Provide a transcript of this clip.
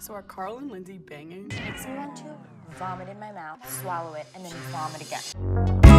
So are Carl and Lindsay banging? Makes me want to vomit in my mouth, swallow it, and then vomit again.